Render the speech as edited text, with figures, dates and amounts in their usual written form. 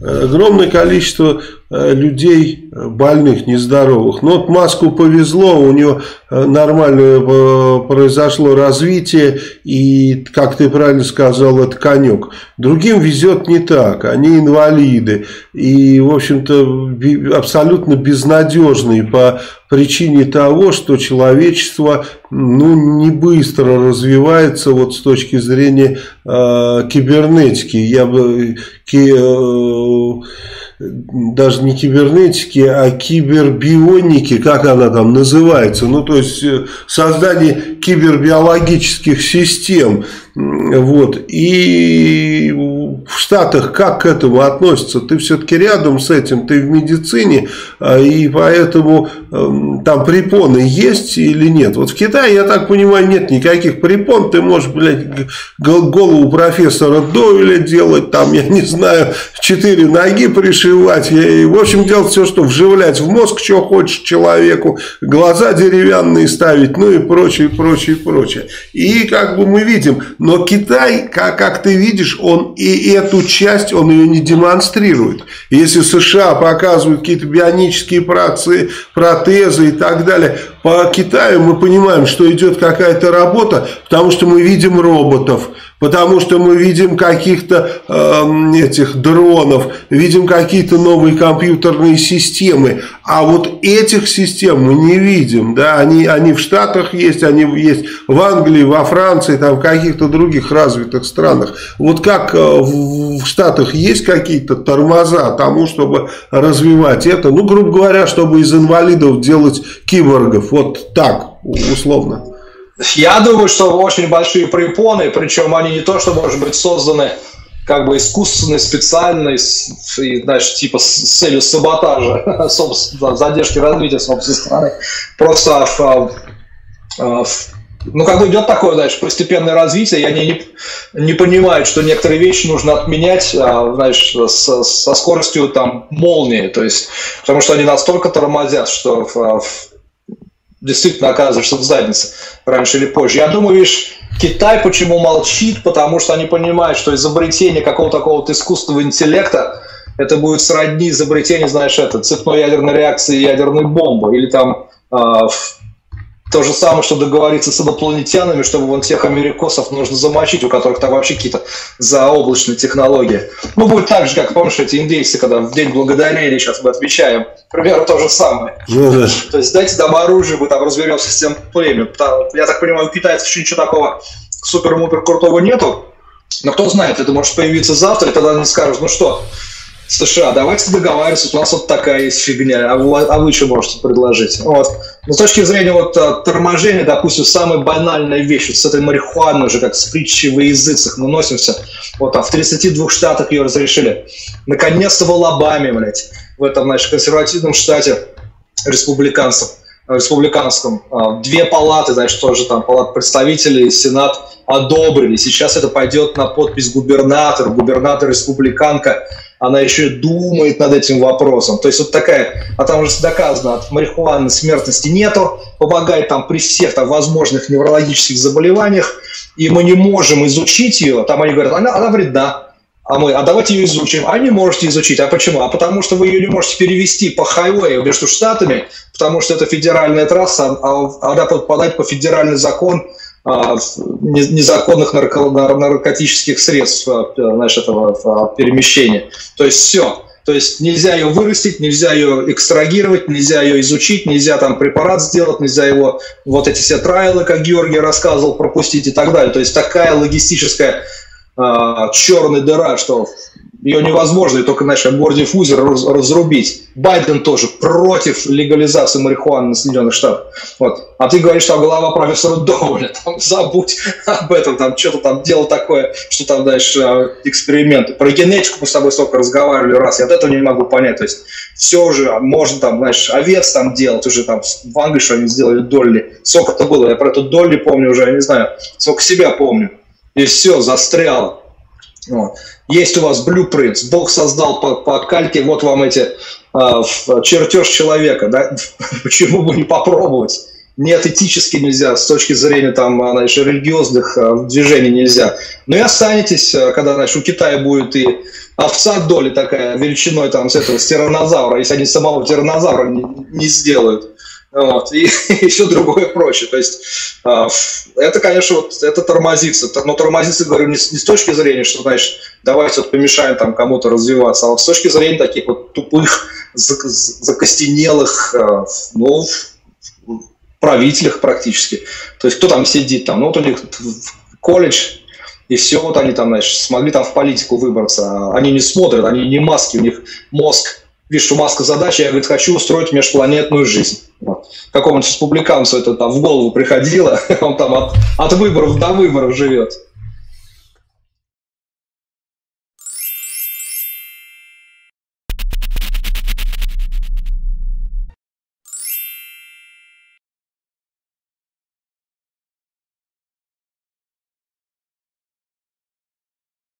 Огромное количество людей больных, нездоровых. Но вот Маску повезло, у него нормально произошло развитие, и, как ты правильно сказал, это конек. Другим везет не так, они инвалиды, и, в общем-то, абсолютно безнадежные по причине того, что человечество не быстро развивается вот с точки зрения кибернетики. Я бы... даже не кибернетики, а кибербионики, как она там называется, ну то есть создание кибербиологических систем, вот, и в Штатах как к этому относятся, ты все-таки рядом с этим, ты в медицине, и поэтому там препоны есть или нет, вот в Китае, я так понимаю, нет никаких препон, ты можешь, блядь, голову профессора Доуля делать, там, я не знаю, 4 ноги пришить, и, в общем, делать все, что вживлять в мозг, что хочешь человеку, глаза деревянные ставить, ну и прочее, прочее, прочее. И как бы мы видим, но Китай, как ты видишь, он и эту часть, он ее не демонстрирует. Если США показывают какие-то бионические протезы и так далее, по Китаю мы понимаем, что идет какая-то работа, потому что мы видим роботов, потому что мы видим каких-то этих дронов, видим какие-то новые компьютерные системы, а вот этих систем мы не видим, да, они в Штатах есть, они есть в Англии, во Франции, там в каких-то других развитых странах. Вот как в Штатах есть какие-то тормоза тому, чтобы развивать это, ну, грубо говоря, чтобы из инвалидов делать киборгов, вот так, условно. Я думаю, что очень большие препоны, причем они не то, что, может быть, созданы как бы искусственно, специально, значит, типа с целью саботажа, собственно, задержки развития собственной страны. Просто, ну, как бы идет такое, значит, постепенное развитие, и они не понимают, что некоторые вещи нужно отменять, значит, со скоростью там молнии, то есть, потому что они настолько тормозят, что... действительно оказываешься в заднице раньше или позже. Я думаю, видишь, Китай почему молчит, потому что они понимают, что изобретение какого-то такого вот искусственного интеллекта, это будет сродни изобретению, знаешь, это, цепной ядерной реакции и ядерной бомбы, или там то же самое, что договориться с инопланетянами, чтобы вон тех америкосов нужно замочить, у которых там вообще какие-то заоблачные технологии. Ну, будет так же, как, помнишь, эти индейцы, когда в День Благодарения, сейчас мы отмечаем, примерно то же самое. То есть, дайте нам оружие, мы там разберемся с тем племенем. Я так понимаю, у китайцев еще ничего такого супер-мупер крутого нету, но кто знает, это может появиться завтра, и тогда они скажут, ну что, США, давайте договариваться, у нас вот такая есть фигня, а вы что можете предложить? Вот. Но с точки зрения вот торможения, допустим, самая банальная вещь, вот с этой марихуаной уже, как с притчей во языцах мы носимся, вот там в 32 штатах ее разрешили. Наконец-то в Алабаме, блядь, в этом, значит, консервативном штате республиканском, две палаты, значит, тоже там палат представителей, Сенат одобрили. Сейчас это пойдет на подпись губернатор-республиканка, она еще думает над этим вопросом. То есть вот такая, а там уже доказано, от марихуаны смертности нету, помогает там при всех там возможных неврологических заболеваниях, и мы не можем изучить ее, там они говорят, она вредна. А мы, давайте ее изучим. А не можете изучить. А почему? А потому что вы ее не можете перевести по хайвею между штатами, потому что это федеральная трасса, а она подпадает по федеральный закон незаконных наркотических средств, значит, этого перемещения. То есть все. То есть нельзя ее вырастить, нельзя ее экстрагировать, нельзя ее изучить, нельзя там препарат сделать, нельзя его вот эти все трайлы, как Георгий рассказывал, пропустить и так далее. То есть такая логистическая черная дыра, что ее невозможно, и только, значит, бордиффузер разрубить. Байден тоже против легализации марихуаны на Соединенных Штатах. Вот. А ты говоришь, что голова профессора Доули, там, забудь об этом, там что-то там дело такое, что там, дальше эксперименты. Про генетику мы с тобой столько разговаривали раз, я от этого не могу понять. То есть все уже, можно там, знаешь, овец там делать, уже там в Англии, что они сделали, долли. Сколько это было, я про эту долли помню уже, я не знаю, сколько себя помню. И все, застряло. Вот. Есть у вас блюпринт, Бог создал по кальке, вот вам эти чертеж человека, да? Почему бы не попробовать? Нет, этически нельзя, с точки зрения там, значит, религиозных движений нельзя. Но и останетесь, когда, значит, у Китая будет и овца Доли такая, величиной там с этого, с тираннозавра, если они самого тираннозавра не сделают. Вот, и все другое прочее. То есть это, конечно, вот, это тормозится. Но тормозится, говорю, не с точки зрения, что, значит, давайте вот помешаем там кому-то развиваться, а вот с точки зрения таких вот тупых, закостенелых, ну, правителях практически. То есть кто там сидит там? Ну, вот у них колледж, и все, вот они там, значит, смогли там в политику выбраться. Они не смотрят, они не маски, у них мозг. Видишь, у Маска задача, я, говорит, хочу устроить межпланетную жизнь. Вот. Какому-нибудь республиканцу это там в голову приходило, он там от выборов до выборов живет.